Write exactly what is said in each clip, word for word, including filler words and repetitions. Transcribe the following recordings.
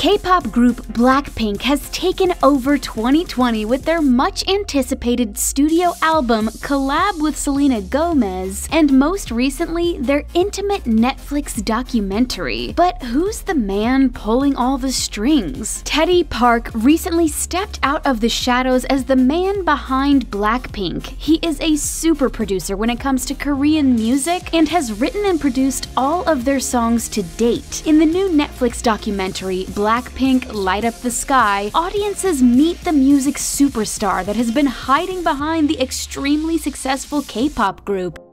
K-pop group Blackpink has taken over twenty twenty with their much-anticipated studio album collab with Selena Gomez, and most recently, their intimate Netflix documentary. But who's the man pulling all the strings? Teddy Park recently stepped out of the shadows as the man behind Blackpink. He is a super producer when it comes to Korean music and has written and produced all of their songs to date. In the new Netflix documentary, Blackpink Blackpink, Light Up the Sky, audiences meet the music superstar that has been hiding behind the extremely successful K-pop group.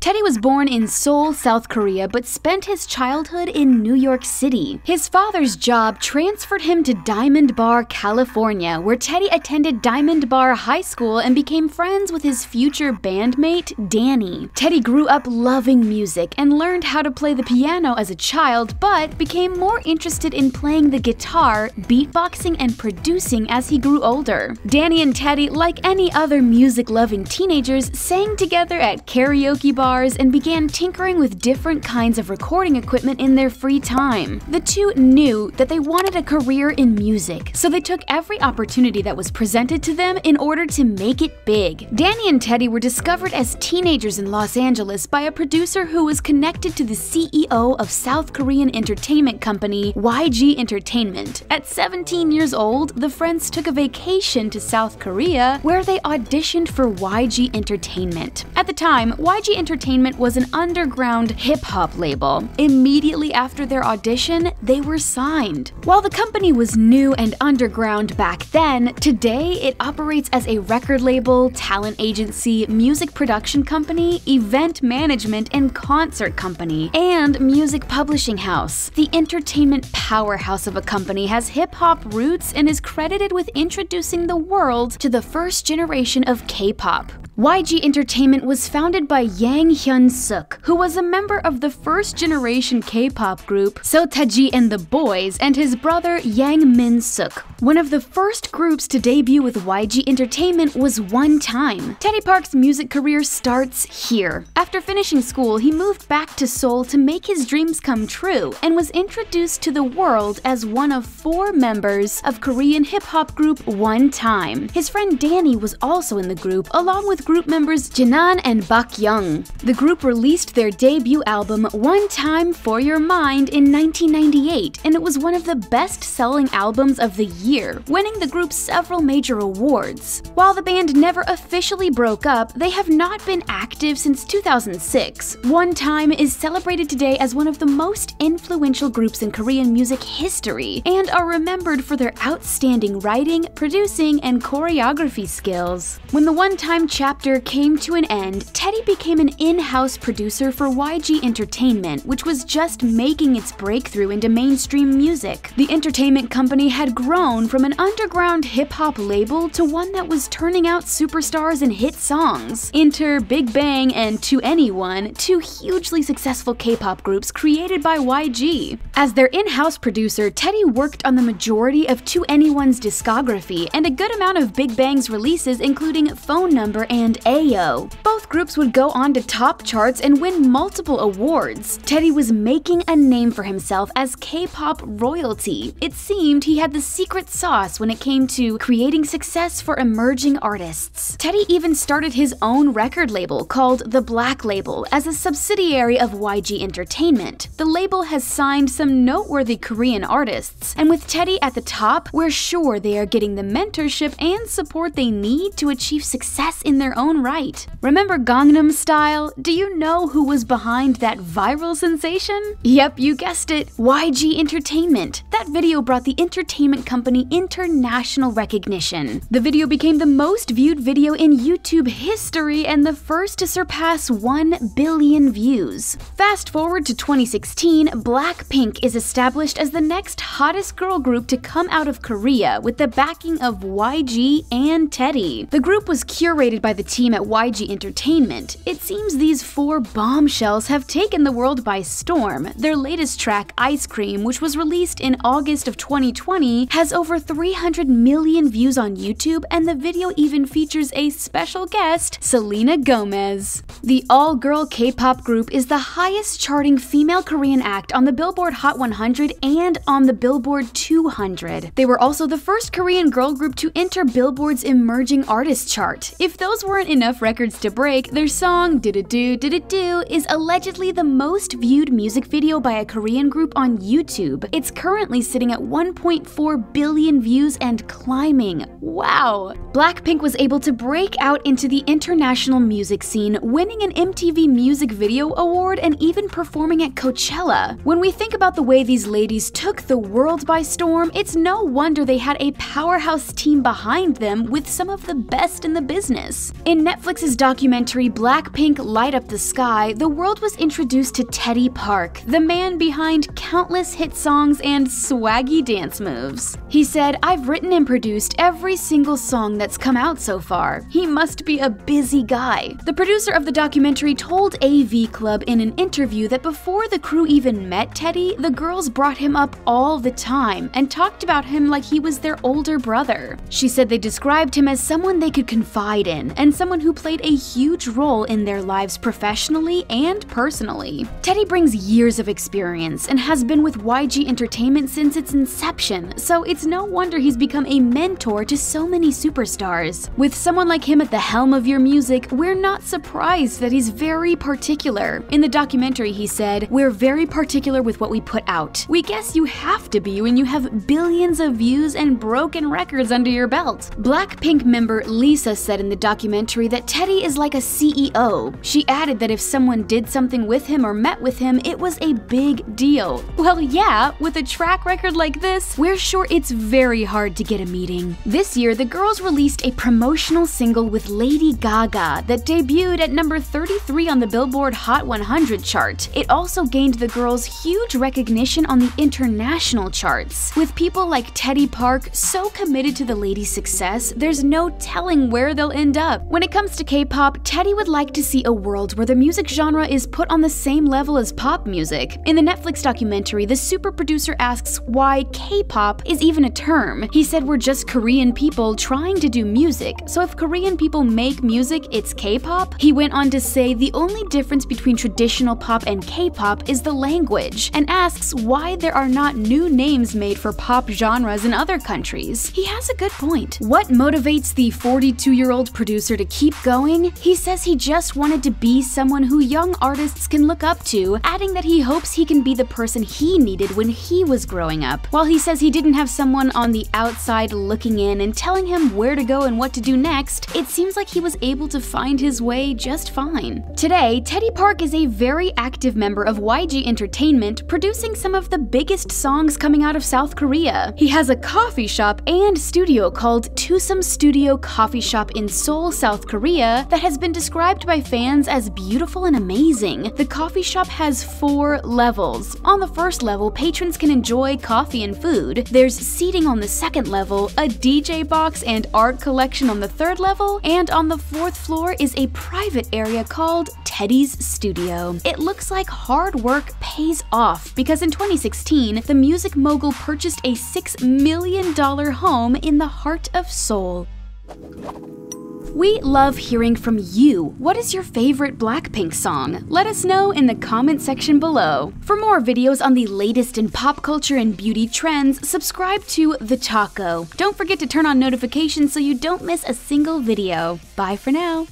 Teddy was born in Seoul, South Korea, but spent his childhood in New York City. His father's job transferred him to Diamond Bar, California, where Teddy attended Diamond Bar High School and became friends with his future bandmate, Danny. Teddy grew up loving music and learned how to play the piano as a child, but became more interested in playing the guitar, beatboxing, and producing as he grew older. Danny and Teddy, like any other music-loving teenagers, sang together at karaoke bars and began tinkering with different kinds of recording equipment in their free time. The two knew that they wanted a career in music, so they took every opportunity that was presented to them in order to make it big. Danny and Teddy were discovered as teenagers in Los Angeles by a producer who was connected to the C E O of South Korean entertainment company Y G Entertainment. At seventeen years old, the friends took a vacation to South Korea, where they auditioned for Y G Entertainment. At the time, Y G Entertainment Entertainment was an underground hip-hop label. Immediately after their audition, they were signed. While the company was new and underground back then, today it operates as a record label, talent agency, music production company, event management and concert company, and music publishing house. The entertainment powerhouse of a company has hip-hop roots and is credited with introducing the world to the first generation of K-pop. Y G Entertainment was founded by Yang Hyun Suk, who was a member of the first-generation K-pop group Seo Taiji and the Boys, and his brother Yang Min Suk. One of the first groups to debut with Y G Entertainment was One Time. Teddy Park's music career starts here. After finishing school, he moved back to Seoul to make his dreams come true and was introduced to the world as one of four members of Korean hip-hop group One Time. His friend Danny was also in the group, along with group members Jinan and Bak Young. The group released their debut album One Time for Your Mind in nineteen ninety-eight, and it was one of the best-selling albums of the year, winning the group several major awards. While the band never officially broke up, they have not been active since two thousand six. One Time is celebrated today as one of the most influential groups in Korean music history, and are remembered for their outstanding writing, producing, and choreography skills. When the One Time chapter After came to an end, Teddy became an in-house producer for Y G Entertainment, which was just making its breakthrough into mainstream music. The entertainment company had grown from an underground hip-hop label to one that was turning out superstars and hit songs. Enter Big Bang and two N E one, two hugely successful K-pop groups created by Y G. As their in-house producer, Teddy worked on the majority of two N E one's discography and a good amount of Big Bang's releases, including Phone Number and and Ayo. Both groups would go on to top charts and win multiple awards. Teddy was making a name for himself as K-pop royalty. It seemed he had the secret sauce when it came to creating success for emerging artists. Teddy even started his own record label called The Black Label as a subsidiary of Y G Entertainment. The label has signed some noteworthy Korean artists, and with Teddy at the top, we're sure they are getting the mentorship and support they need to achieve success in their own right. Remember Gangnam Style? Do you know who was behind that viral sensation? Yep, you guessed it, Y G Entertainment. That video brought the entertainment company international recognition. The video became the most viewed video in YouTube history and the first to surpass one billion views. Fast forward to twenty sixteen, Blackpink is established as the next hottest girl group to come out of Korea with the backing of Y G and Teddy. The group was curated by the the team at Y G Entertainment, it seems these four bombshells have taken the world by storm. Their latest track, Ice Cream, which was released in August of twenty twenty, has over three hundred million views on YouTube, and the video even features a special guest, Selena Gomez. The all-girl K-pop group is the highest charting female Korean act on the Billboard Hot one hundred and on the Billboard two hundred. They were also the first Korean girl group to enter Billboard's Emerging Artist chart. If those weren't enough records to break, their song Did It Do, Did It Do is allegedly the most viewed music video by a Korean group on YouTube. It's currently sitting at one point four billion views and climbing. Wow! Blackpink was able to break out into the international music scene, winning an M T V Music Video Award and even performing at Coachella. When we think about the way these ladies took the world by storm, it's no wonder they had a powerhouse team behind them with some of the best in the business. In Netflix's documentary Blackpink Light Up the Sky, the world was introduced to Teddy Park, the man behind countless hit songs and swaggy dance moves. He said, "I've written and produced every single song that's come out so far. He must be a busy guy." The producer of the documentary told A V Club in an interview that before the crew even met Teddy, the girls brought him up all the time and talked about him like he was their older brother. She said they described him as someone they could confide in and someone who played a huge role in their lives professionally and personally. Teddy brings years of experience and has been with Y G Entertainment since its inception, so it's no wonder he's become a mentor to so many superstars. With someone like him at the helm of your music, we're not surprised that he's very particular. In the documentary, he said, "We're very particular with what we put out. We guess you have to be when you have billions of views and broken records under your belt." Blackpink member Lisa said in the documentary that Teddy is like a C E O. She added that if someone did something with him or met with him, it was a big deal. Well, yeah, with a track record like this, we're sure it's very hard to get a meeting. This year, the girls released a promotional single with Lady Gaga that debuted at number thirty-three on the Billboard Hot one hundred chart. It also gained the girls huge recognition on the international charts. With people like Teddy Park so committed to the ladies' success, there's no telling where they'll end up. When it comes to K-pop, Teddy would like to see a world where the music genre is put on the same level as pop music. In the Netflix documentary, the super producer asks why K-pop is even a term. He said, "We're just Korean people trying to do music, so if Korean people make music, it's K-pop." He went on to say the only difference between traditional pop and K-pop is the language, and asks why there are not new names made for pop genres in other countries. He has a good point. What motivates the forty-two-year-old producer to keep going? He says he just wanted to be someone who young artists can look up to, adding that he hopes he can be the person he needed when he was growing up. While he says he didn't have someone on the outside looking in and telling him where to go and what to do next, it seems like he was able to find his way just fine. Today, Teddy Park is a very active member of Y G Entertainment, producing some of the biggest songs coming out of South Korea. He has a coffee shop and studio called Twosome Studio Coffee Shop in Seoul, South Korea, that has been described by fans as beautiful and amazing. The coffee shop has four levels. On the first level, patrons can enjoy coffee and food. There's seating on the second level, a D J box and art collection on the third level, and on the fourth floor is a private area called Teddy's Studio. It looks like hard work pays off because in twenty sixteen, the music mogul purchased a six million dollar home in the heart of Seoul. We love hearing from you. What is your favorite Blackpink song? Let us know in the comment section below. For more videos on the latest in pop culture and beauty trends, subscribe to TheTalko. Don't forget to turn on notifications so you don't miss a single video. Bye for now.